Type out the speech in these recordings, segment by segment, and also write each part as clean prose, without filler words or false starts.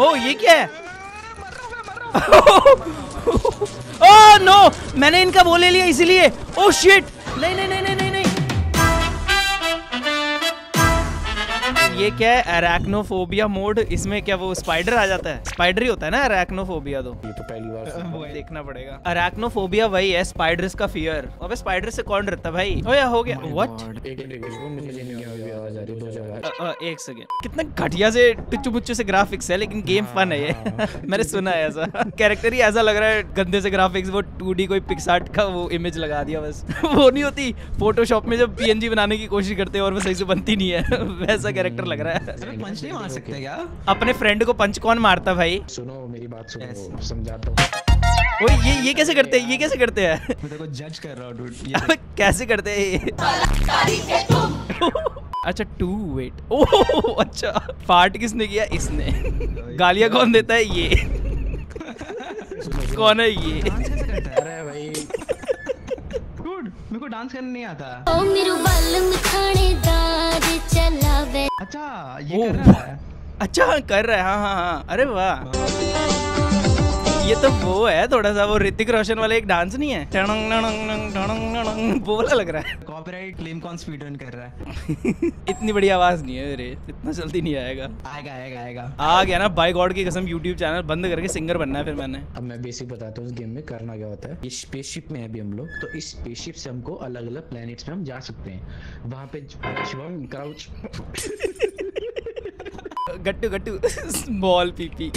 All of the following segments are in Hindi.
ओ ये क्या है? ओह नो, मैंने इनका वो ले लिया इसीलिए। ओह शिट, नहीं नहीं नहीं नहीं नहीं। ये क्या है? Arachnophobia mode. इसमें क्या वो स्पाइडर आ जाता है? स्पाइडर ही होता है ना अराक्नोफोबिया। तो ये तो पहली बार वो देखना पड़ेगा। अराक्नोफोबिया वही है, स्पाइडर्स का फियर। अबे स्पाइडर से कौन डरता भाई? ओया हो गया। व्हाट? एक सेकेंड, कितना घटिया से टुच्चू बुच्चू से ग्राफिक्स है, लेकिन गेम फन है ये। मैंने सुना है ऐसा। कैरेक्टर ही ऐसा लग रहा है, गंदे से ग्राफिक्स। वो 2D कोई पिक्सार्ट का वो इमेज लगा दिया बस। वो नहीं होती फोटोशॉप में जब पीएनजी बनाने की कोशिश करते हैं और वो सही से बनती नहीं है। वैसा कैरेक्टर लग रहा है। अरे पंच नहीं मार सकते क्या? अपने फ्रेंड को पंच कौन मारता भाई? सुनो मेरी बात, सुनो समझाता हूँ। ओए ये कैसे करते हैं? ये कैसे करते हैं? मैं तो जज कर रहा हूं डूड। अबे कैसे करते हैं? अच्छा टू वेट। ओह अच्छा, फाट किसने किया? इसने। गालियां कौन देता है? ये कौन है ये? अरे भाई डूड मेरे को डांस करने नहीं आता। ओ मेरे बाल खानेदार चलावे। अच्छा ये कर रहा है। अच्छा कर रहा है। हां। अरे वाह, ये तो वो है थोड़ा सा, वो ऋतिक रोशन वाला एक डांस नहीं है, टंग टंग टंग, वो वाला लग रहा है। कॉपीराइट क्लेम कौन स्पीड रन कर रहा है? इतनी बड़ी आवाज नहीं है मेरे, इतना जल्दी नहीं आएगा। आएगा आएगा आएगा। आ गया ना बाय गॉड की कसम। YouTube चैनल बंद करके सिंगर बनना है फिर मैंने। अब मैं बेसिक बताता हूँ उस गेम में करना क्या होता है। इस स्पेसशिप में है अभी हम लोग, तो इस स्पेसशिप से हमको अलग अलग प्लेनेट्स में हम जा सकते हैं। वहाँ पे Shivam crouch Gattu Gattu small PP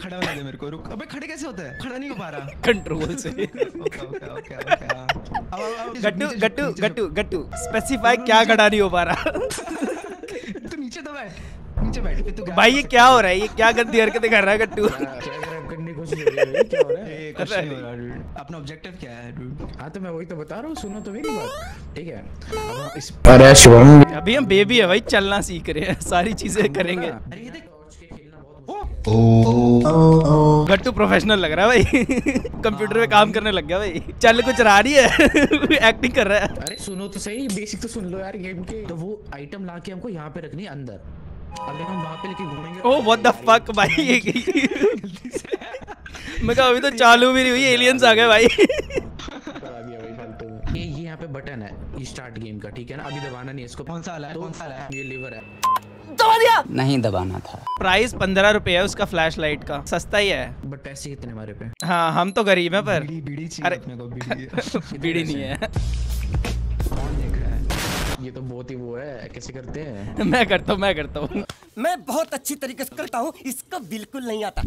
खड़ा बना दे मेरे को। रुक, अबे खड़े कैसे होता है? खड़ा नहीं हो पा रहा कंट्रोल से। गट्टू गट्टू गट्टू गट्टू स्पेसिफाई क्या खड़ा नहीं हो पा रहा। तू नीचे तो बैठ, नीचे बैठ तू। भाई ये क्या हो रहा है? ये क्या गंदी हरकतें कर रहा है गट्टू? अपना ऑब्जेक्टिव क्या है डूड? हाँ तो मैं वही तो बता रहा हूँ, सुनो तो मेरी बात ठीक है। अरे शिवम अभी हम बेबी है भाई, चलना सीख रहे हैं, सारी चीजें करेंगे। गट्टू प्रोफेशनल लग रहा है भाई। कंप्यूटर में काम करने लग गया भाई। चल कुछ रहा नहीं है। एक्टिंग कर रहा है। अरे सुनो तो सही, बेसिक तो सुन लो यार गेम के। तो वो आइटम लाके हमको यहाँ पे रखनी है अंदर, अगर हम वहाँ पे लेके घूमेंगे। ओह व्हाट द फक भाई। मैं कहा अभी तो चालू भी नहीं हुई, एलियंस आ गए भाई। ये यहाँ पे बटन है स्टार्ट गेम का, ठीक है ना? अभी दबाना नहीं इसको। कौन सा वाला है? कौन सा वाला है? ये लीवर है, दबा दिया। नहीं दबाना था। प्राइस 15 रुपए है उसका, फ्लैशलाइट का सस्ता ही है। बट पैसे कितने हमारे पे? हाँ हम तो गरीब हैं पर बीड़ी अरे अपने को बीड़ी नहीं है। कौन देख रहा है? ये तो बहुत ही वो है, कैसे करते हैं? मैं करता हूँ मैं बहुत अच्छी तरीके से करता हूँ, इसका बिल्कुल नहीं आता।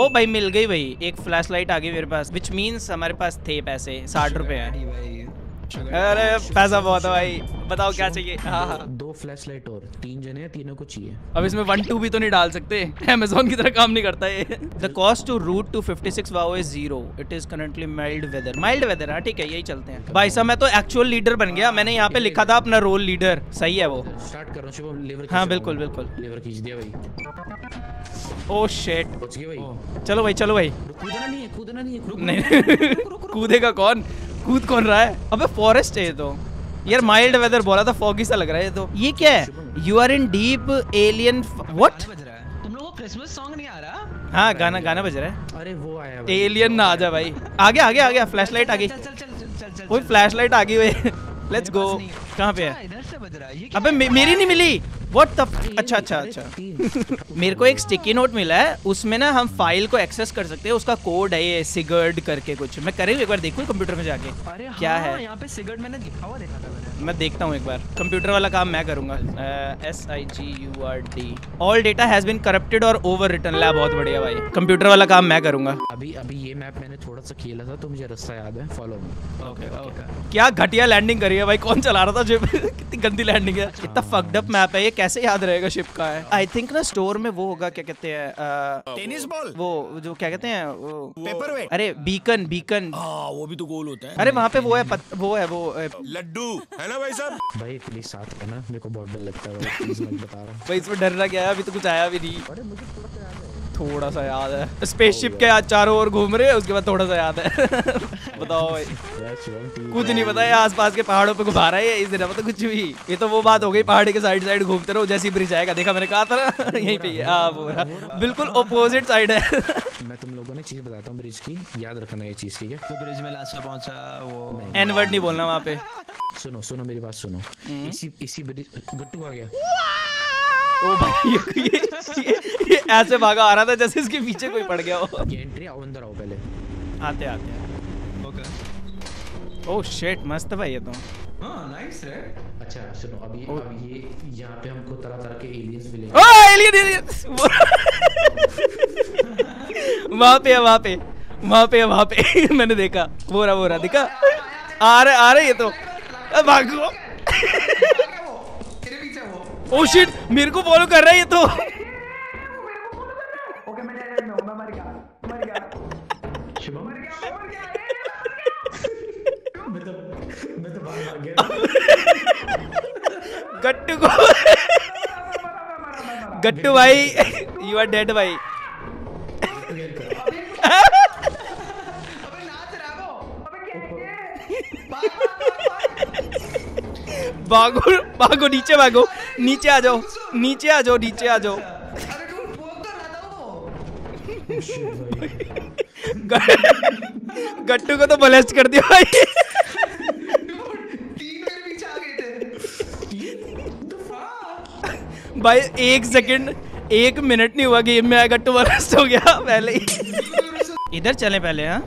ओ भाई मिल गई भाई, एक फ्लैशलाइट आ गई मेरे पास, विच मीन्स हमारे पास थे पैसे 60 रुपए है। अरे पैसा बहुत है भाई, बताओ क्या चाहिए? हाँ। दो फ्लैशलाइट और, 3 जने तीनों को चाहिए। अब इसमें 1-2 भी तो नहीं डाल सकते, अमेज़न की तरह काम नहीं करता ये। The cost to route to 56 WoW is 0. It is currently mild weather. Mild weather, हाँ ठीक है, यही चलते हैं। भाई साहब मैं तो एक्चुअल लीडर बन गया। मैंने यहाँ पे लिखा था अपना रोल लीडर, सही है वो। स्टार्ट करो शुभम, लेवर। हाँ बिल्कुल बिल्कुल, लेवर खींच दिया भाई। ओ शिट, चलो भाई चलो भाई। कूदना नहीं है, कूदना नहीं है। कूदेगा कौन? कूद कौन रहा है? अबे फॉरेस्ट है ये तो यार। माइल्ड वेदर बोला था, फॉगी सा लग रहा है ये तो। ये क्या है? You are in deep alien what? तुम लोगों को क्रिसमस सॉन्ग नहीं आ रहा? हाँ गाना बज रहा है। अरे वो आया एलियन ना आ जा भाई। आ गया फ्लैशलाइट आ गई। कोई फ्लैशलाइट आ गई भाई। Let's go. कहाँ पे है? इधर से बज रहा है। अबे मेरी नहीं मिली। What the? अच्छा मेरे को एक स्टिकी नोट मिला है, उसमें ना हम फाइल को एक्सेस कर सकते हैं। उसका कोड है ये सिगर्ड करके कुछ। मैं करें एक बार देखूं कंप्यूटर में जाके। अरे हाँ, क्या है यहाँ पे? सिगर्ड मैंने दिखा हुआ देखा था। मैं देखता हूँ एक बार, कंप्यूटर वाला काम मैं करूंगा। SIGURD all data has been corrupted और ओवर रिटन। ला बहुत बढ़िया भाई, कंप्यूटर वाला काम मैं करूंगा। अभी ये मैप मैंने थोड़ा सा खेला था तो मुझे रास्ता याद है, फॉलो मी। ओके क्या घटिया लैंडिंग करी है भाई, कौन चला रहा था शिप? कितनी गंदी लैंडिंग है, कितना फक्ड अप मैप है ये, कैसे याद रहेगा शिप का है? आई थिंक ना स्टोर में वो होगा, क्या कहते हैं टेनिस बॉल, वो जो क्या कहते हैं पेपरवेट। अरे बीकन हाँ वो भी तो गोल होता है। अरे वहाँ पे वो है वो लड्डू है ना भाई साहब। भाई प्लीज साथ करना, मेरे को बहुत डर लगता है भाई। इसमें डर रहा क्या है? अभी तो कुछ आया भी नहीं, थोड़ा सा याद है। स्पेसशिप के आज चारों ओर घूम रहे हैं, उसके बाद थोड़ा सा याद है। बताओ कुछ नहीं पता है। आसपास के पहाड़ों पे घुमा रहा है इसे, ना पता कुछ भी। ये तो वो बात हो गई पहाड़ी के साइड साइड घूमते रहो, जैसे ही ब्रिज आएगा देखा मैंने कहा था ना यहीं पे है, बिल्कुल अपोजिट साइड है। मैं तुम लोगों ने चीज बताता हूँ ब्रिज की, याद रखना ये चीज ठीक है। तो ब्रिज में लास्ट में पहुंचा वो एन वर्ड नहीं बोलना वहाँ पे। सुनो सुनो मेरी बात सुनो, इसी ब्रिज गट्टू आ गया। ओ भाई ये ऐसे भागा आ रहा था जैसे इसके पीछे कोई पड़ गया हो। ये एंट्री आओ अंदर आओ पहले, आते आते ओके। ओह शिट मस्त भाई ये तो, हां नाइस रे। अच्छा सुनो अभी अब ये यहां पे हमको तरह तरह के एलियंस मिलेंगे। ओ एलियन वहां पे मैंने देखा वो रहा दिखा आ रहा ये तो भागो। ओह शिट मेरे को फॉलो कर रहा है ये तो। ओके मैं मर गया शुभम मैं तो भाग गया। गट्टू भाई यू आर डेड भाई। भागो नीचे आ जाओ। गट्टू को तो ब्लास्ट कर दिया भाई। भाई एक सेकंड 1 मिनट नहीं हुआ गेम में, गट्टू ब्लास्ट हो गया पहले ही। इधर चले पहले। हाँ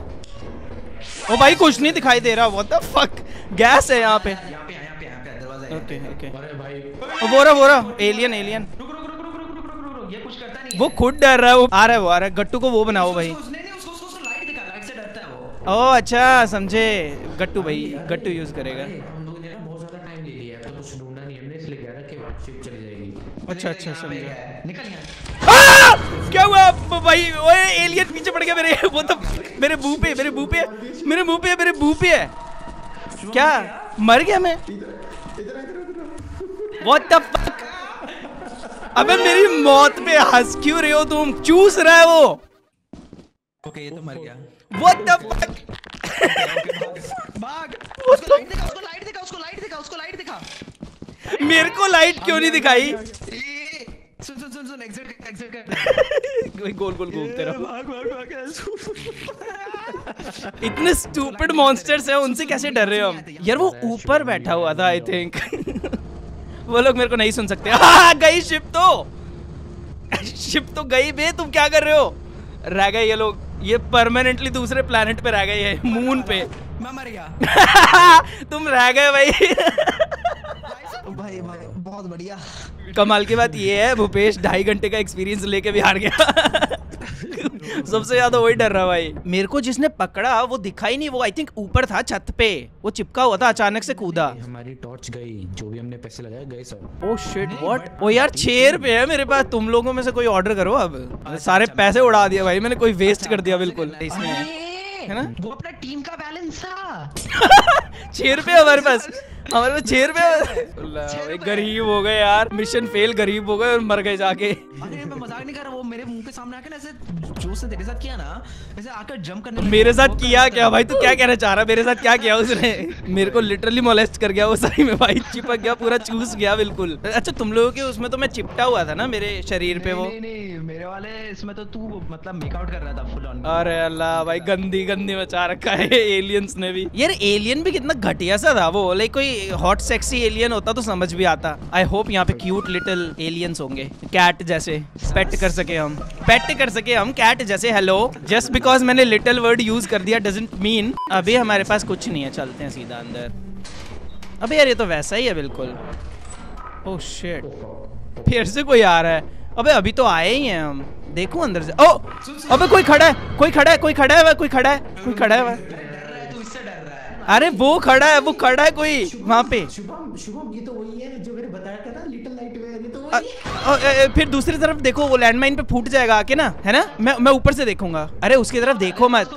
ओ भाई कुछ नहीं दिखाई दे रहा, व्हाट द फक गैस है यहाँ पे। ओके बोरा एलियन ये कुछ करता नहीं, वो खुद डर रहा है। वो आ रहा है गट्टू को वो बनाओ भाई। उसको लाइट दिखा, लाइट से डरता है वो। ओ अच्छा समझे, गट्टू भाई गट्टू यूज करेगा। हम लोगों ने बहुत ज्यादा टाइम ले लिया तो कुछ ढूंढना नहीं हमने, इसलिए कह रहा कि शिप चली जाएगी। अच्छा समझा, निकल यहां। क्या हुआ भाई? ओए एलियन पीछे पड़ गया मेरे। वो तो मेरे मुंह पे है। क्या मर गया मैं? What the fuck? अबे मेरी मौत पे हंस क्यों रहे हो तुम? चूस रहा है वो। ओके ये तो मर गया। What the fuck? भाग। उसको लाइट दिखा। मेरे को लाइट क्यों नहीं दिखाई? सुन एग्जिट कर। गोल घूमते रहो। भाग। इतने स्टूपिड मॉन्स्टर्स हैं, उनसे कैसे डर रहे हो हम? यार वो ऊपर बैठा हुआ था आई थिंक। वो लोग मेरे को नहीं सुन सकते। गई शिप तो गई बे, तुम क्या कर रहे हो? रह गए ये लोग, ये परमानेंटली दूसरे प्लेनेट पे रह गए हैं, मून पे। मैं मर गया। तुम रह गए भाई बहुत बढ़िया। कमाल की बात ये है भूपेश 2.5 घंटे का एक्सपीरियंस लेके भी हार गया। सबसे ज्यादा वही डर रहा भाई। मेरे को जिसने पकड़ा वो दिखा ही नहीं, वो आई थिंक ऊपर था छत पे, वो चिपका हुआ था, अचानक से कूदा। हमारी टॉर्च गई, जो भी हमने पैसे लगाए गए सब। Oh shit what. ओ यार 6 रुपए है मेरे पास, तुम लोगों में से कोई ऑर्डर करो। अब सारे पैसे उड़ा दिया भाई मैंने, कोई वेस्ट कर दिया बिल्कुल इसमें, है ना? वो अपना टीम का बैलेंस था। 6 रुपए हमारे पास 6 रुपए। गरीब हो गए यार, मिशन फेल, गरीब हो गए और मर गए जाके। अरे मैं मजाक नहीं कर रहा, वो मेरे मुंह के सामने आके ना ऐसे जोश से तेरे साथ किया ना, ऐसे आकर जंप करने मेरे साथ किया। क्या भाई तू क्या कहना चाह रहा है? मेरे साथ क्या किया उसने? मेरे को लिटरली मोलेस्ट कर गया वो, सही में भाई। चिपक गया पूरा, चूस गया बिल्कुल। अच्छा तुम लोगों के उसमें तो मैं चिपटा हुआ था ना मेरे शरीर पे। वो नहीं मेरे वाले इसमें तो तू मतलब मेकआउट कर रहा था फुल ऑन। अरे अल्लाह भाई गंदी मचा रखा है एलियंस ने भी। यार एलियन भी कितना घटिया सा था वो, लाइक कोई हॉट सेक्सी एलियन होता तो समझ भी आता। आई होप यहाँ पे क्यूट लिटिल एलियंस होंगे, कैट जैसे। पेट कर सके हम कैट जैसे। हेलो, जस्ट बिकॉज मैंने लिटिल वर्ड यूज कर दिया डजंट मीन। अभी हमारे पास कुछ नहीं है, चलते हैं सीधा अंदर। अबे यार ये तो वैसा ही है बिल्कुल। ओह शिट फिर से कोई आ रहा है। अबे अभी तो आए ही हैं हम, देखो अंदर से। ओ अबे कोई खड़ा है। अरे वो खड़ा है कोई वहाँ पे। शुभम ये तो वही है जो मैंने बताया था ना, लिटिल लाइट वे, ये तो वही है। फिर दूसरी तरफ देखो, वो लैंडमाइन पे फूट जाएगा आके ना, है ना? मैं ऊपर से देखूंगा। अरे उसकी तरफ देखो मत।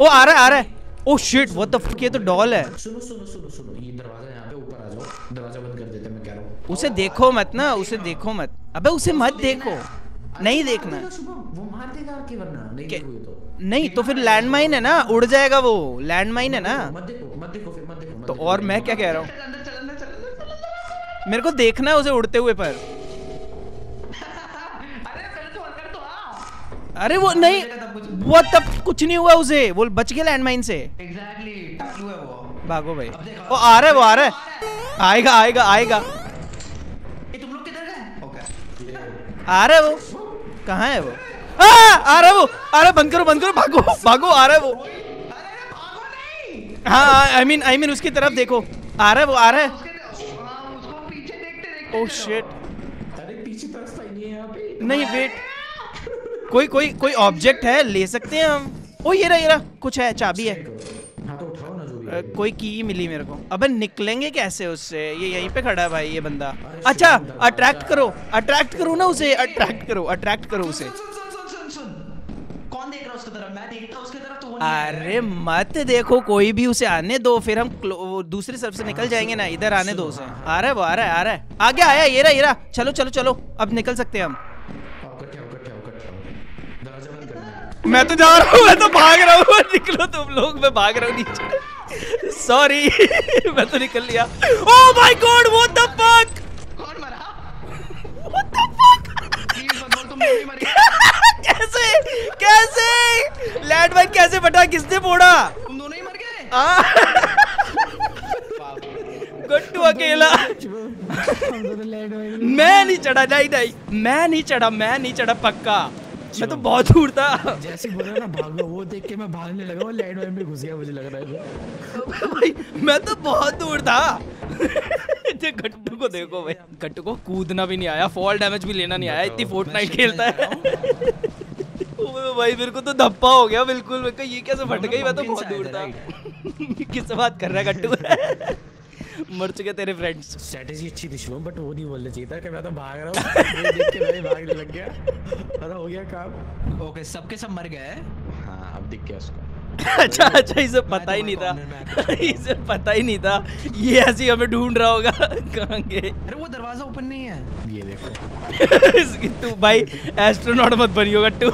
ओ आ रहा है। Oh shit what the fuck, ये तो डॉल है। सुनो ये दरवाजा यहाँ पे, ऊपर आ जाओ, दरवाजा बंद कर देते हैं, मैं कह रहा हूँ। उसे देखो मत। अबे उसे मत देखो, नहीं देखना। वो मार देगा, वरना नहीं देखोगे तो नहीं तो फिर लैंडमाइन है ना, उड़ जाएगा वो, लैंडमाइन है ना। तो और मैं क्या कह रहा हूँ, मेरे को देखना है उसे उड़ते हुए। पर अरे वो नहीं, वो तब कुछ नहीं हुआ उसे, वो बच गया लैंडमाइन से। भागो भाई, वो आ रहा है, वो आ रहा है, आएगा आएगा आएगा। आ रहा है वो, कहाँ है वो? आ रहा है वो, आ रहा, बंद करो बंद करो, भागो भागो, आ रहा है वो। हाँ आई मीन उसकी तरफ देखो, आ रहा है वो, आ रहा है। ओह शिट, नहीं वेट, कोई ऑब्जेक्ट है, ले सकते हैं हम। ओ ये रहा कुछ है, चाबी है। कोई की मिली मेरे को। अबे निकलेंगे कैसे उससे? ये यहीं पे खड़ा है भाई ये बंदा। अच्छा अट्रैक्ट करो ना उसे, अट्रैक्ट करो उसे। कौन देख रहा है उसकी तरफ? मैं देखता हूं उसकी तरफ, तो वो अरे मत देखो, कोई भी उसे आने दो, फिर हम दूसरी तरफ से निकल जाएंगे ना। इधर आने दो उसे। आ रहा है वो, आ रहा है आगे आया। ये रहा, चलो अब निकल सकते हैं हम। मैं तो जा रहा हूँ, मैं तो भाग रहा हूँ, निकलो तुम लोग, मैं भाग रहा हूँ नीचे। सॉरी मैं तो निकल लिया। Oh my god, what the fuck, कौन मरा? व्हाट द फक, कैसे लैंडमाइन कैसे फटा? किसने फोड़ा? तुम दोनों ही मर गए। गट्टू अकेला। मैं नहीं चढ़ा पक्का, मैं तो बहुत दूर था। जैसे बोला ना भागो, वो देख के मैं भागने लगा, वो लैंडमाइन में घुस गया, मुझे लग रहा है। भाई मैं तो बहुत दूर था। गट्टू को देखो भाई, गट्टू को कूदना भी नहीं आया, फॉल डैमेज भी लेना नहीं आया, इतनी फोर्टनाइट खेलता है। भाई मेरे को तो धप्पा हो गया बिल्कुल, मेरे को ये कैसे फट गई, मैं तो बहुत दूर था। किससे बात कर रहा है गट्टू? मर चुके तेरे फ्रेंड्स। स्ट्रेटजी अच्छी थी शुभम, बट वो नहीं बोलना चाहिए था कि मैं तो भाग रहा हूँ। ये देख के मैं भागने लग गया, पता हो गया काम। ओके सबके सब मर गए। हाँ अब दिख गया उसका। अच्छा इसे पता ही नहीं था, ये ऐसी हमें ढूंढ रहा होगा। कहाँ गए? अरे वो दरवाजा ओपन नहीं है, ये देखो। तू भाई एस्ट्रोनॉट मत बनियोगा, तू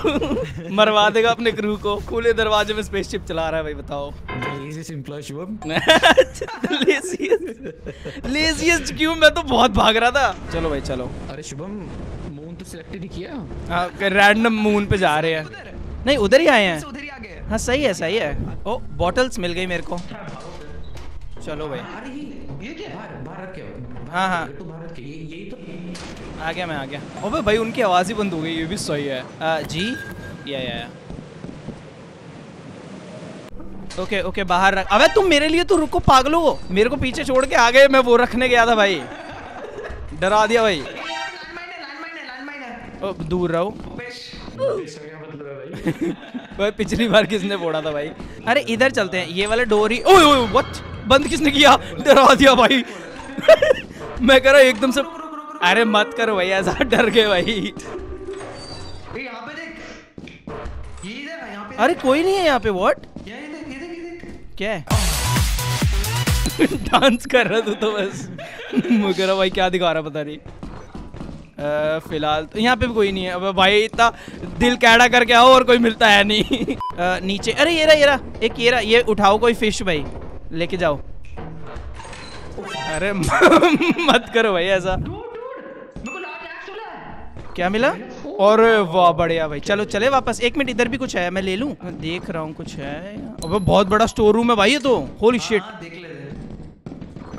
मरवा देगा अपने क्रू को। खुले दरवाजे में स्पेसशिप चला रहा है भाई, बताओ। लेज़ीएस्ट क्यों? मैं तो बहुत भाग रहा था। चलो भाई चलो। अरे शुभम मून तो सिलेक्टेड ही किया, रैंडम मून पे जा रहे हैं। नहीं उधर ही आए हैं। हाँ सही है। ओ बॉटल्स मिल गई मेरे को। चलो भाई। ये क्या है? भारत के। हाँ तो भारत के, यही तो। आ गया मैं। ओबे भाई उनकी आवाज़ ही बंद हो गई, ये भी सही है। जी या। ओके बाहर रख। अबे तुम मेरे लिए तो रुको पागलों, मेरे को पीछे छोड़ के आ गए। मैं वो रखने गया था भाई, डरा दिया भाई। दूर रहो भाई। पिछली बार किसने फोड़ा था भाई? अरे इधर चलते हैं, ये वाले डोर ही। ओए व्हाट, बंद किसने किया? डरा दिया भाई। मैं कह रहा एकदम से। अरे मत करो भाई ऐसा, डर गए भाई। यहाँ पे देख, ये इधर है यहाँ पे। अरे कोई नहीं है यहाँ पे। व्हाट, क्या है? डांस कर रहा तू तो बस। मुझे भाई क्या दिखा रहा पता नहीं। फिलहाल तो यहाँ पे भी कोई नहीं है। अब भाई इतना दिल कैड़ा करके आओ और कोई मिलता है नहीं। नीचे। अरे ये रहा, ये उठाओ कोई फिश भाई, लेके जाओ। अरे मत करो भाई ऐसा। क्या मिला? और वाह बढ़िया भाई। चलो चले वापस। एक मिनट, इधर भी कुछ है, मैं ले लूँ। देख रहा हूँ कुछ है। अब बहुत बड़ा स्टोर रूम है भाई ये तो। होली शिट,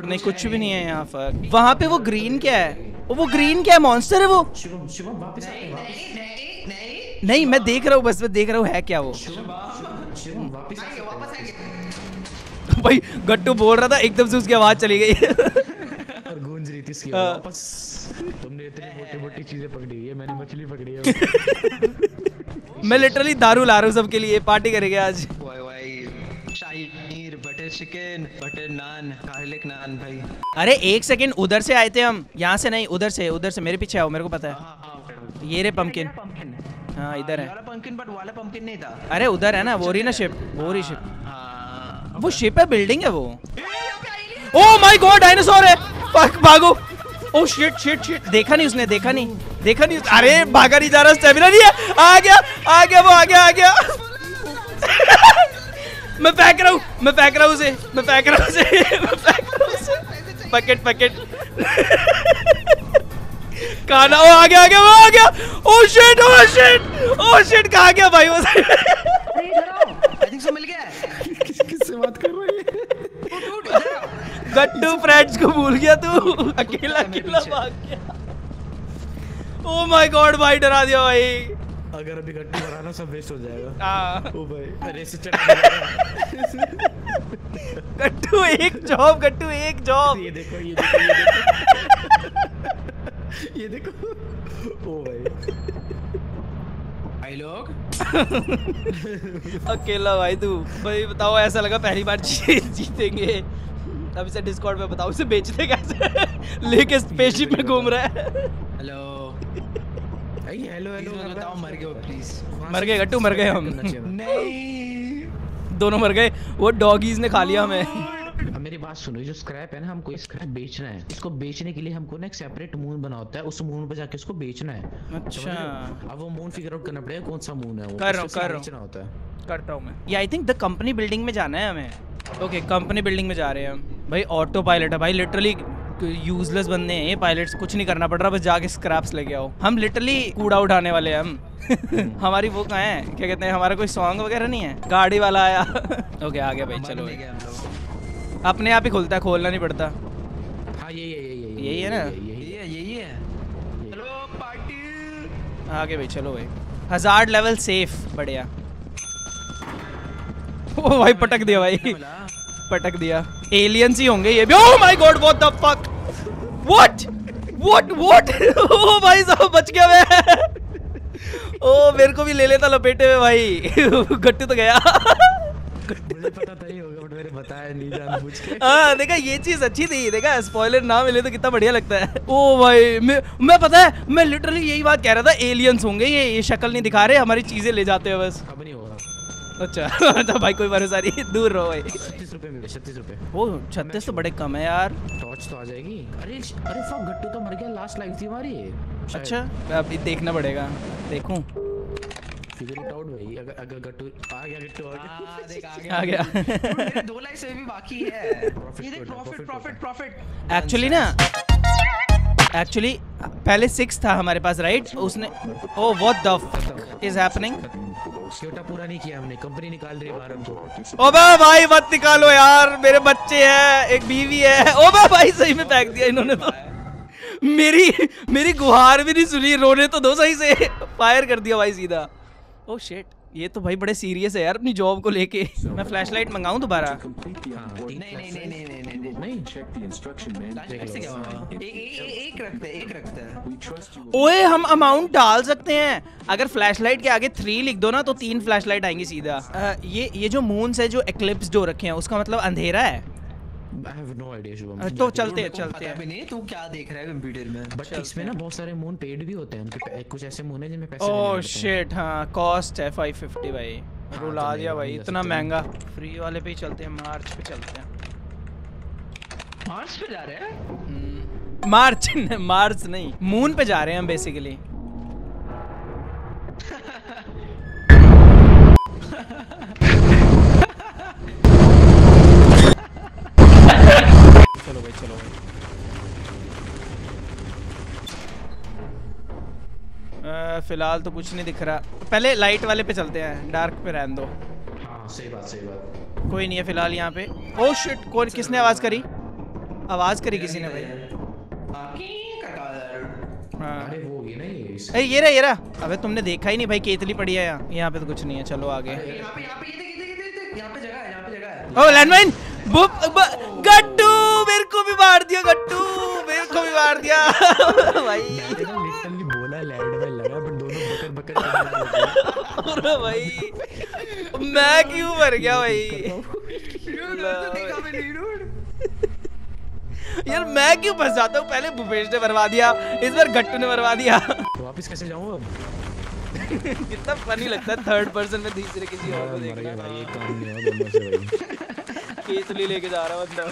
नहीं कुछ भी नहीं है यहाँ पर। वहाँ पे वो ग्रीन क्या है? वो ग्रीन क्या है? मॉन्स्टर है वो? शुभम वापस आ। नहीं मैं देख रहा हूँ बस, मैं देख रहा हूँ है क्या वो। शुभम वापस आएंगे भाई। गट्टू बोल रहा था, एकदम से उसकी आवाज चली गई और गूंज रही थी इसकी वापस। तुमने इतनी मोटी-मोटी चीजें पकड़ी है, मैंने मछली पकड़ी है। मैं लिटरली दारू ला रहा हूँ सबके लिए, पार्टी करेंगे आज। Butter chicken, butter naan, garlic naan भाई। अरे एक सेकंड, उधर से आए थे हम, यहाँ से नहीं, उधर से मेरे पीछे आओ, मेरे को पता है। ये रे पम्पकिन। हाँ इधर है पम्पकिन, बट वाला पम्पकिन नहीं था। अरे उधर है ना, वोरी ना शिप, वोरी शिप। वो शिप है, बिल्डिंग है वो। ओह माय गॉड डायनासोर है, भागो। ओह शिट, देखा नहीं उसने। अरे भागा नहीं जा रहा, स्टैमिना नहीं है। आ गया वो, आ गया मैं फेंक रहा हूँ, मैं फेंक रहा हूँ उसे, मैं फेंक रहा हूँ उसे, मैं फेंक रहा हूँ उसे। पैकेट पैकेट खाना। वो आ गया, आ गया, वो आ गया। Oh shit, oh shit, oh shit, कहाँ गया भाई वो? आई थिंक सो मिल गया। किससे बात कर रही है? गट्टू फ्रेंड्स को भूल गया तू, अकेला अकेला भाग गया। ओह माय गॉड भाई, डरा दिया भाई। अगर अभी गट्टू बनाना सब वेस्ट हो जाएगा। ओ भाई गट्टू एक जॉब, गट्टू एक जॉब। ये देखो, ये देखो, ये देखो, ये देखो। ओ भाई भाई लोग अकेला भाई तू। भाई बताओ, ऐसा लगा पहली बार जीतेंगे। अब इसे डिस्कॉर्ड में बताओ, इसे बेचते कैसे? लेके स्पेसशिप में घूम रहा है। हेलो हेलो हेलो, बताओ मर गए प्लीज? मर गए गट्टू, मर गए हम। नहीं, दोनों मर गए। वो डॉगीज ने खा लिया हमें। अब मेरी बात सुनो, जो स्क्रैप है ना, हमको स्क्रैप बेचना है। इसको बेचने के लिए हमको ना एक सेपरेट मून बना होता है, उस मून पे जाके इसको बेचना है। अच्छा, अब वो मून फिगर आउट करना पड़ेगा कौन सा मून है वो। बेचना होता है, करता हूँ मैं। ये I think the company building में जाना है हमें। ओके, कंपनी बिल्डिंग में जा रहे हैं हम। भाई ऑटो पायलट है भाई, लिटरली यूजलेस बंदे हैं ये पायलट्स। कुछ नहीं करना पड़ रहा, बस जाके स्क्रैप्स लेके आओ। हम लिटरली कूड़ा उठाने वाले हैं हम। हमारी वो कहाँ है, क्या कहते हैं, हमारा कोई सॉन्ग वगैरह नहीं है। गाड़ी वाला आया। ओके आ गया भाई, चलो अपने आप ही खुलता है, खोलना नहीं पड़ता। हाँ यही है ना, यही है। चलो आगे भाई, चलो भाई। हज़ार्ड लेवल सेफ, बढ़िया। ओ भाई पटक दिया भाई, पटक दिया। एलियंस ही होंगे ये भी। Oh my god, what the fuck, what what what. Oh भाई साहब, बच गया मैं। ओह मेरे को भी ले लेता लपेटे में भाई। गट्टू तो गया। मुझे पता था ही होगा, बट मैंने बताया नहीं जानबूझ के। हां देखा, ये चीज अच्छी थी, देखा स्पॉइलर ना मिले तो कितना बढ़िया लगता है। ओह भाई मैं पता है, मैं लिटरली यही बात कह रहा था, एलियंस होंगे ये शक्ल नहीं दिखा रहे, हमारी चीजें ले जाते हैं बस। अब नहीं होगा। अच्छा तो भाई कोई भरोसा नहीं, दूर रहो भाई। 36 रुपए मिले, 36 रुपए। वो 36 तो बड़े कम है यार। टॉर्च तो आ जाएगी। अरे अरे फक, गट्टू तो मर गया, लास्ट लाइफ थी हमारी। अच्छा अब देखना पड़ेगा, देखूं फिगर इट आउट भाई। अगर गट्टू आ गया, गट्टू आ गया, मेरे 2 लाइफ से भी बाकी है। ये देख, प्रॉफिट प्रॉफिट प्रॉफिट। एक्चुअली ना, एक्चुअली पहले 6 था हमारे पास राइट, उसने। Oh what the fuck is happening. छोटा पूरा नहीं किया हमने, कंपनी निकाल रही है बाहर हमको। ओबा भाई मत निकालो यार, मेरे बच्चे हैं, एक बीवी है। ओबा भाई सही में फेंक दिया इन्होंने तो। मेरी गुहार भी नहीं सुनी, रोने तो दो सही से। फायर कर दिया भाई सीधा। ओह शिट, ये तो भाई बड़े सीरियस है यार अपनी जॉब को लेके। मैं फ्लैशलाइट मंगाऊं दोबारा? नहीं, ओए हम अमाउंट डाल सकते हैं। अगर फ्लैशलाइट के आगे 3 लिख दो ना तो 3 फ्लैशलाइट आएंगी सीधा। ये जो मून्स है, जो एक्लिप्स हो रखे हैं, उसका मतलब अंधेरा है। I have no idea, तो चलते हैं। नहीं, तू क्या देख रहा है कंप्यूटर में? बट इसमें ना बहुत सारे मून पेड भी होते हैं, उनके कुछ ऐसे मून है जिनमें पैसे नहीं होते। ओह शिट, हाँ कॉस्ट है 550 भाई। रोल आ गया भाई, इतना महंगा। फ्री वाले पे ही चलते हैं, मार्च पे चलते हैं। मार्च पे जा रहे हैं? मार्च नहीं, मून पे जा रहे हैं हम बेसिकली। चलो भाई, चलो भाई। फिलहाल तो कुछ नहीं दिख रहा, पहले लाइट वाले पे चलते हैं, डार्क पे रहने दो। हाँ, सही बात। कोई नहीं है फिलहाल यहाँ पे। ओह शिट, कौन, किसने आवाज करी? आवाज करी किसी ने भाई। अरे वो ये नहीं, ये रहा। अबे तुमने देखा ही नहीं भाई, केतली पड़ी है यहाँ पे तो कुछ नहीं है। चलो आगे। ओह लैंडमाइन, गट्टू मेरे को भी मार दिया, गट्टू मेरे को भी मार दिया। भाई लिटरली बोला लैंड में लगा, बट दोनों बकर। अरे भाई मैं क्यों मर गया भाई? यार मैं क्यों फंस जाता हूँ? पहले भूपेश ने मरवा दिया, इस बार गट्टू ने मरवा दिया। वापस कैसे जाऊँ अब? कितना फनी लगता है थर्ड पर्सन में तीसरे किसी और को देखना। केस ले लेके जा रहा मतलब।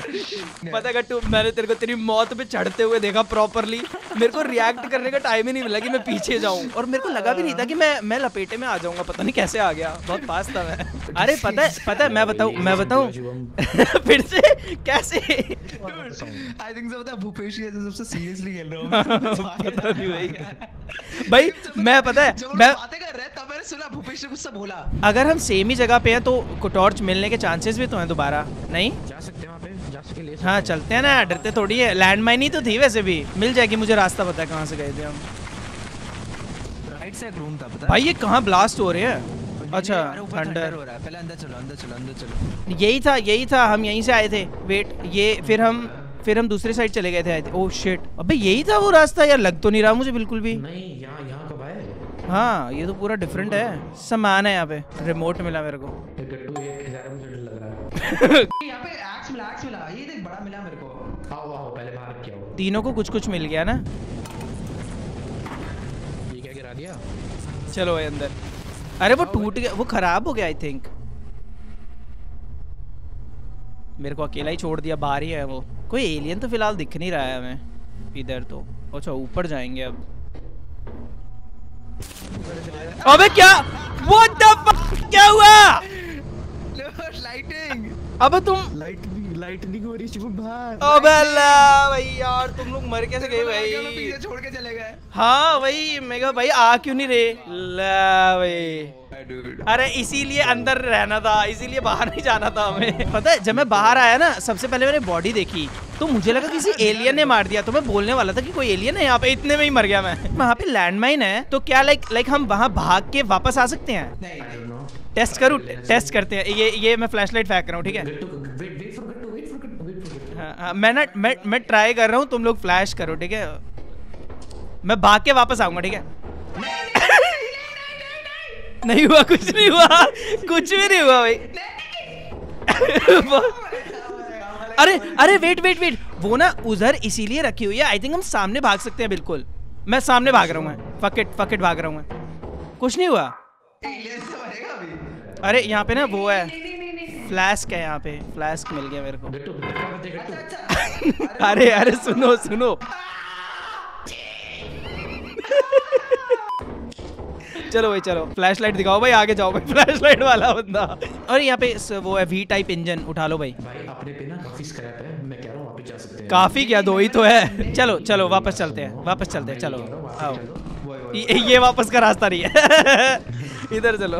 पता गट्टू मैंने तेरे को तेरी मौत पे चढ़ते हुए देखा प्रॉपरली, मेरे को रिएक्ट करने का टाइम ही नहीं मिला कि मैं पीछे जाऊं, और मेरे को लगा भी नहीं था कि मैं लपेटे में आ जाऊंगा, पता नहीं कैसे आ गया, बहुत पास था मैं। अरे पता है मैं बताऊं फिर से कैसे आई थिंक सो भूपेश ये सबसे सीरियसली खेल रहा हूं पता नहीं भाई मैं पता है मैं बातें कर रहा था, मैंने सुना भूपेश ने कुछ बोला। अगर हम सेम ही जगह पे हैं तो टॉर्च मिलने के चांसेस भी तो हैं दोबारा, नहीं जा सकते वहाँ पे, जा सके ले सकते। हाँ चलते हैं ना, डरते थोड़ी है, लैंडमाइन ही तो थी, वैसे भी मिल जाएगी। मुझे रास्ता पता है कहाँ से गए थे हम, राइट साइड रूम था पता है। भाई ये कहाँ ब्लास्ट हो रहे हैं? अच्छा थंडर हो रहा है, पहले अंदर चलो। यही था हम यहीं से आए थे, वेट ये फिर हम दूसरे साइड चले गए थे। ओह शिट, अबे यही था वो रास्ता यार, लग तो नहीं रहा मुझे बिल्कुल भी। नहीं यहाँ कब आए? हाँ ये तो पूरा डिफरेंट है, सामान है यहाँ पे, रिमोट मिला मेरे को। यहाँ पे एक्स मिला, ये देख बड़ा मिला मेरे को। आओ पहले बाहर क्या हो? तीनों को कुछ मिल गया ना, ये क्या गिरा दिया? चलो भाई अंदर। अरे वो टूट गया, वो खराब हो गया आई थिंक। मेरे को अकेला ही छोड़ दिया, बाहर ही है वो। कोई एलियन तो फिलहाल दिख नहीं रहा है हमें इधर तो। अच्छा ऊपर जाएंगे अब। अबे क्या What the fuck? क्या हुआ? लाइटिंग। अबे तुम लाइटनिंग हो रही है बाहर। अबे अल्लाह भाई यार तुम लोग मर कैसे गए भाई? पीछे छोड़ के चले गए। हाँ भाई मैं कहा भाई आ क्यों नहीं रहे ला भाई। अरे इसीलिए अंदर रहना था, इसीलिए बाहर नहीं जाना था हमें। पता है जब मैं बाहर आया ना सबसे पहले मैंने बॉडी देखी तो मुझे लगा किसी एलियन ने मार दिया, तो मैं बोलने वाला था कि कोई एलियन है यहाँ पे, इतने में ही मर गया मैं। वहाँ पे लैंडमाइन है तो क्या लाइक हम वहाँ भाग के वापस आ सकते हैं? टेस्ट करूँ? टेस्ट करते हैं। ये मैं फ्लैशलाइट फेंक रहा हूँ, ठीक है? हाँ मैं ट्राई कर रहा हूँ, तुम लोग फ्लैश करो, ठीक है? मैं भाग के वापस आऊँगा, ठीक है? नहीं हुआ, कुछ भी नहीं हुआ भाई। अरे वेट वो ना उधर इसीलिए रखी हुई है, आई थिंक हम सामने भाग सकते हैं। बिल्कुल मैं सामने भाग रहा हूँ, फक इट भाग रहा हूँ। कुछ नहीं हुआ। अरे यहाँ पे ना वो है फ्लैस्क है, यहाँ पे फ्लैस्क मिल गया मेरे को। अरे सुनो चलो भाई चलो, फ्लैशलाइट दिखाओ भाई, आगे जाओ भाई, फ्लैशलाइट वाला बंदा। और यहाँ पे वो है वी टाइप इंजन, उठा लो भाई अपने पे ना, काफी स्क्रैप है, मैं कह रहा हूँ वापस जा सकते हैं। काफी क्या, दो ही तो है। चलो वापस चलते हैं। चलो आओ, ये वापस का रास्ता नहीं है। इधर चलो,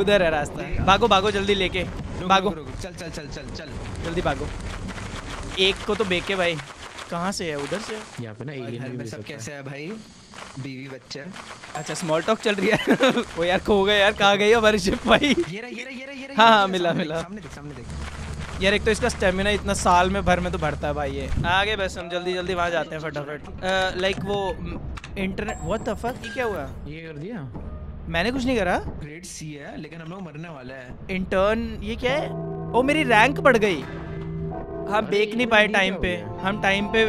उधर है रास्ता। भागो जल्दी लेके भागो, चल जल्दी भागो। एक को तो बेके भाई, कहाँ से है? उधर से। यहाँ पे ना एलियन सब कैसे है भाई? बीवी बच्चा। अच्छा स्मॉल टॉक चल रही है। वो यार खो गए यार, कहाँ गई हमारी शिप भाई? ये हाँ मिला। सामने देख। यार एक तो इसका स्टेमिना इतना साल में भर में तो बढ़ता है भाई ये। आगे बस हम जल्दी वहाँ जाते हैं फटाफट। लाइक वो इंटरनेट व्हाट द फक, क्या हुआ? ये कर दिया मैंने, कुछ नहीं करा। ग्रेड सी है लेकिन हम लोग मरने वाले हैं। इंटर्न ये क्या है? ओ मेरी रैंक बढ़ गई। हम बेक नहीं पाए टाइम पे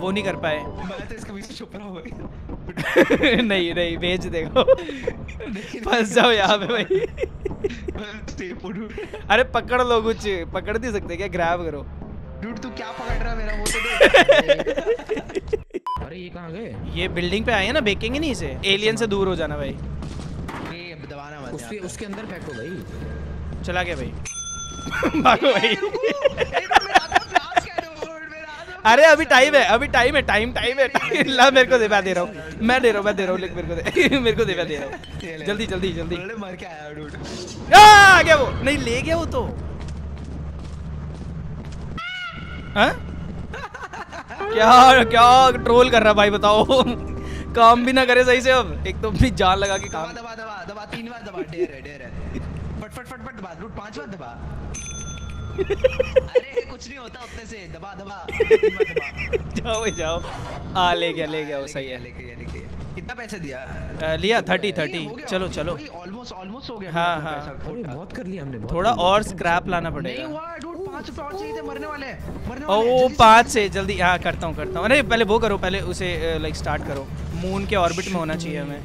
वो नहीं कर पाए। मैं तो इसका पीछे छुप रहा हूं। नहीं भेज देखो, फंस जाओ यहाँ पे भाई। अरे पकड़ लो, कुछ पकड़ नहीं सकते क्या? ग्रैब करो। डूड तू क्या पकड़ रहा है मेरा? वो तो देख। अरे ये कहाँ गए? ये बिल्डिंग पे आए हैं ना, बेकेंगे नहीं इसे। एलियन से दूर हो जाना भाई, ये दबाना मत। उसके अंदर फेंको भाई। चला गया भाई। भागो भाई। अरे अभी टाइम है। ला मेरे को मैं दे रहा हूँ। लिख मेरे को दे रहा हूँ। जल्दी। मर के आया डूड। आ गया वो, नहीं ले गया वो तो। हाँ क्या ट्रोल कर रहा भाई बताओ। काम भी ना करे सही से। अब एक तो अपनी जान लगा के काम। दबा 3 बार दबा। डेर है। फट दबा डूड, 5 बार दबा। अरे कुछ नहीं होता अपने से, दबा। जाओ। ले गया वो, सही है। कितना पैसे दिया? लिया 30। चलो। ऑलमोस्ट हो गया। हाँ बहुत कर लिया हमने। थोड़ा और स्क्रैप लाना पड़ेगा। ओ 5 से जल्दी। हाँ करता हूँ। अरे पहले वो करो, पहले उसे लाइक स्टार्ट करो। मून के ऑर्बिट में होना चाहिए हमें।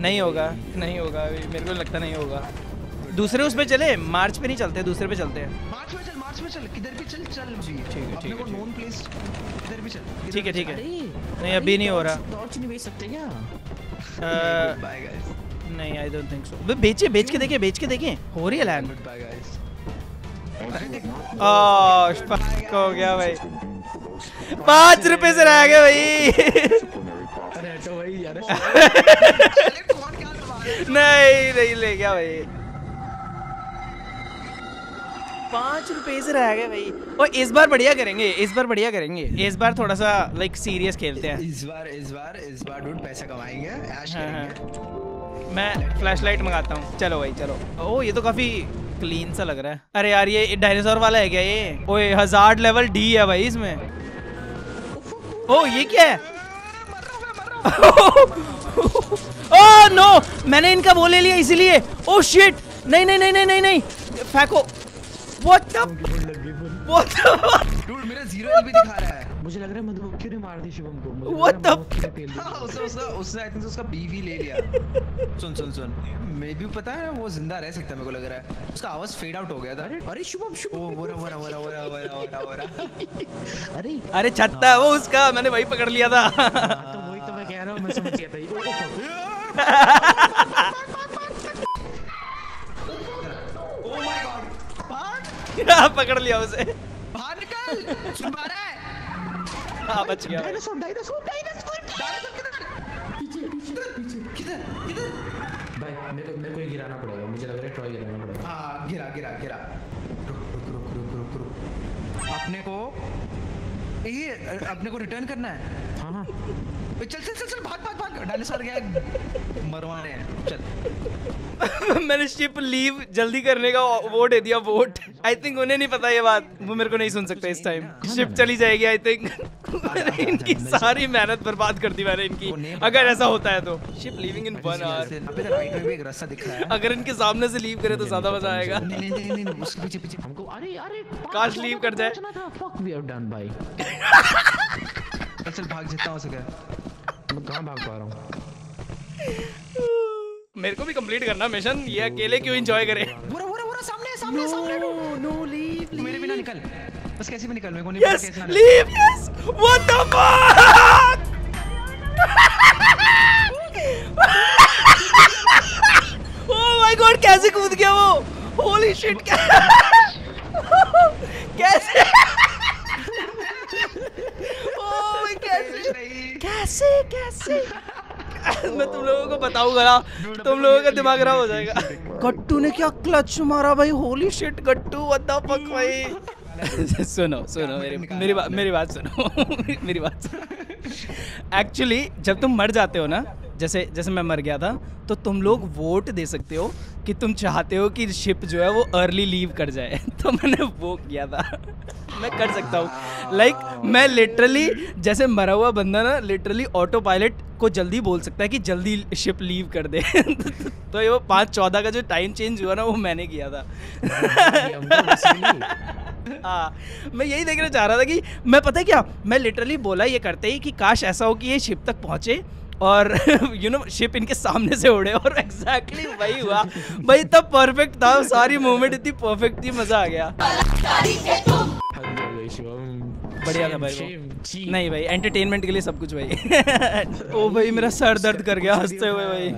नहीं होगा मेरे को लगता। नहीं होगा। दूसरे उस पे चले, मार्च पे नहीं चलते, दूसरे पे चलते हैं। मार्च पे चल, मार्च बीच में चल, किधर भी चल चल अपने को नोन प्लेस, किधर भी चल। ठीक है ठीक है, नहीं अभी नहीं हो रहा। टॉर्च नहीं बेच सकते क्या? बाय गाइस, नहीं आई डोंट थिंक सो। बे बेचे, बेच के देखें, बेच के देखें, हो रही है land. Bye guys, oh fuck हो गया भाई, 5 रुपए से रह गए भाई। अरे तो भाई यार नहीं नहीं ले गया भाई, 5 रुपए से रह गए भाई। और इस बार बढ़िया करेंगे, इस बार बढ़िया करेंगे, इस बार थोड़ा सा लाइक सीरियस खेलते हैं इस बार डूड पैसा कमाएंगे, ऐश करेंगे। मैं फ्लैशलाइट मंगाता हूँ, चलो भाई चलो। ओ ये तो काफी क्लीन सा लग रहा है। अरे यार ये डायनासोर वाला है क्या ये? ओए हजार्ड लेवल डी है भाई इसमें। ओ ये क्या है? ओह नो, मैंने इनका वो ले लिया इसीलिए। ओह शिट, नहीं नहीं नहीं नहीं नहीं नहीं फेंको। What the What the Dude, मेरा 0 एलबी दिखा रहा है। मुझे लग रहा है मधुमक्खी ने मार दी शुभम को। What the उसने आई थिंक उसका बीवी ले लिया। सुन सुन सुन, मैं भी पता है वो जिंदा रह सकता है, मेरे को लग रहा है उसका आवाज फेड आउट हो गया था। अरे शुभम शुभम वो रहा वो रहा वो रहा वो रहा वो रहा। अरे अरे छत्ता वो उसका, मैंने वही पकड़ लिया था। तो वही तो मैं कह रहा हूं, मैं समझ गया था। पकड़ लिया उसे, बाहर निकल, छुपारा है। हाँ बच गया। डायनासोर डायनासोर डायनासोर किधर किधर किधर? भाई मेरे को ये गिराना पड़ेगा, मुझे लग रहा है ट्राई गिराना पड़ेगा। हाँ गिरा गिरा गिरा, रुक। अपने को रिटर्न करना है। हाँ चल चल चल चल, भाग भाग भाग, डायनासोर गया मरवाने हैं, चल। मैंने शिप लीव जल्दी करने का वो दे दिया वोट। आई थिंक उन्हें नहीं पता ये बात, वो मेरे को नहीं सुन सकते इस टाइम। शिप चली जाएगी आई थिंक। इनकी सारी मेहनत बर्बाद कर दी मैंने इनकी, अगर ऐसा होता है तो। Ship leaving in 1 hour. अगर इनके सामने से लीव करे तो ज्यादा मजा आएगा। काश लीव कर जाए। चल भाग जाता हूं, सके मैं कहां भाग पा रहा हूं। मेरे को भी कंप्लीट करना मिशन, ये अकेले क्यों एंजॉय करे। बुरा सामने सामने no, सामने नो लीव मेरे बिना निकल, बस कैसे भी निकल, मेरे को नहीं पता कैसे leave. Yes what the fuck, oh my god कैसे कूद गया वो, होली शिट। कैसे कैसे कैसे? मैं तुम लोगों को बताऊंगा, तुम लोगों का दिमाग खराब हो जाएगा। गट्टू ने क्या क्लच मारा भाई, holy shit Gattu what the fuck भाई। सुनो सुनो मेरी बात सुनो। एक्चुअली जब तुम मर जाते हो ना, जैसे जैसे मैं मर गया था, तो तुम लोग वोट दे सकते हो कि तुम चाहते हो कि शिप जो है वो अर्ली लीव कर जाए। तो मैंने वो किया था। मैं कर सकता हूँ लाइक मैं लिटरली जैसे मरा हुआ बंदा ना, लिटरली ऑटो पायलट को जल्दी बोल सकता है कि जल्दी शिप लीव कर दे। तो ये वो 5:14 का जो टाइम चेंज हुआ ना, वो मैंने किया था। हाँ मैं यही देखना चाह रहा था कि मैं, पता है क्या, मैं लिटरली बोला ये करते ही कि काश ऐसा हो कि ये शिप तक पहुँचे और यू नो शिप इनके सामने से उड़े, और एग्जैक्टली वही हुआ भाई। तब परफेक्ट था, सारी मूवमेंट इतनी परफेक्ट थी, मजा आ गया। बढ़िया था भाई वो। नहीं भाई एंटरटेनमेंट के लिए सब कुछ भाई। ओ भाई मेरा सर दर्द कर गया हंसते हुए भाई।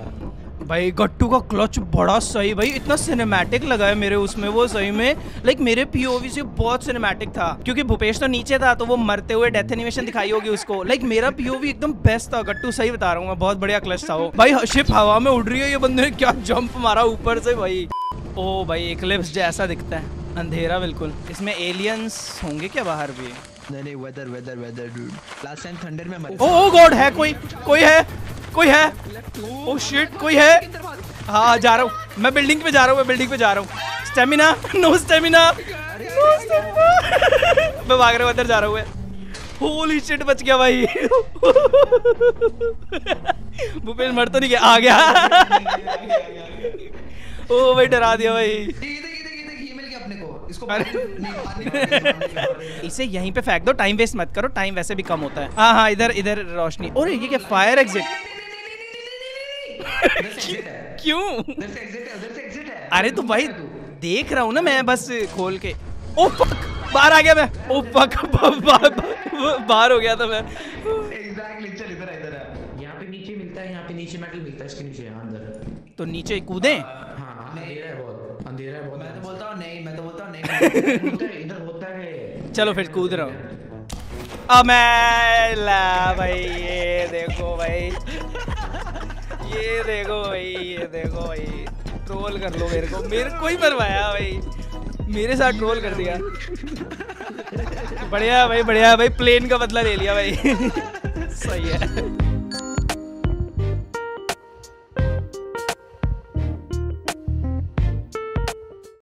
भाई गट्टू का क्लच बड़ा सही भाई, इतना सिनेमैटिक लगा है मेरे उसमें वो, सही में लाइक मेरे पीओवी से बहुत सिनेमैटिक था, क्योंकि भूपेश तो नीचे था तो वो मरते हुए डेथ एनिमेशन दिखाई होगी उसको। लाइक मेरा पीओवी एकदम बेस्ट था गट्टू, सही बता रहा हूँ मैं, बहुत बढ़िया क्लच था वो भाई। शिप हवा में उड़ रही है, ये बंदे ने क्या जंप मारा ऊपर से भाई। ओ भाई एक्लिप्स जैसा दिखता है, अंधेरा बिल्कुल। इसमें एलियंस होंगे क्या बाहर भी? नहीं weather weather weather dude, last time thunder में मरे। ओ गॉड है कोई है। ओह शिट कोई है। हाँ जा रहा हूँ मैं, बिल्डिंग पे जा रहा हूँ। स्टेमिना मैं भाग रहा हूँ, अंदर जा रहा हूँ मैं। होली शिट बच गया भाई। भूपेश मर तो नहीं गया? आ गया। ओ भाई डरा दिया भाई। इसे यहीं पे फेंक दो, टाइम वेस्ट मत करो, टाइम वैसे भी कम होता है। हाँ इधर रोशनी। और ये क्या फायर एग्जिट क्यों? अरे तो भाई देख रहा हूँ ना मैं, बस खोल के। ओ फक बाहर आ गया मैं, बाहर हो गया था मैं। चल इधर इधर यहाँ पे नीचे मिलता है, यहाँ पे नीचे मेटल मिलता है इसके नीचे अंदर, तो नीचे कूदे। हाँ अंधेरा है बहुत, अंधेरा है बहुत। मैं तो बोलता हूँ नहीं, मैं तो बोलता हूँ नहीं, इधर होता है। चलो फिर कूद रहा हूँ भाई। ये देखो भाई, ये देखो भाई, ये देखो भाई, ट्रोल कर लो मेरे को, ही मरवाया भाई, मेरे साथ ट्रोल कर दिया। बढ़िया भाई, बढ़िया भाई, प्लेन का बदला ले लिया भाई। सही है।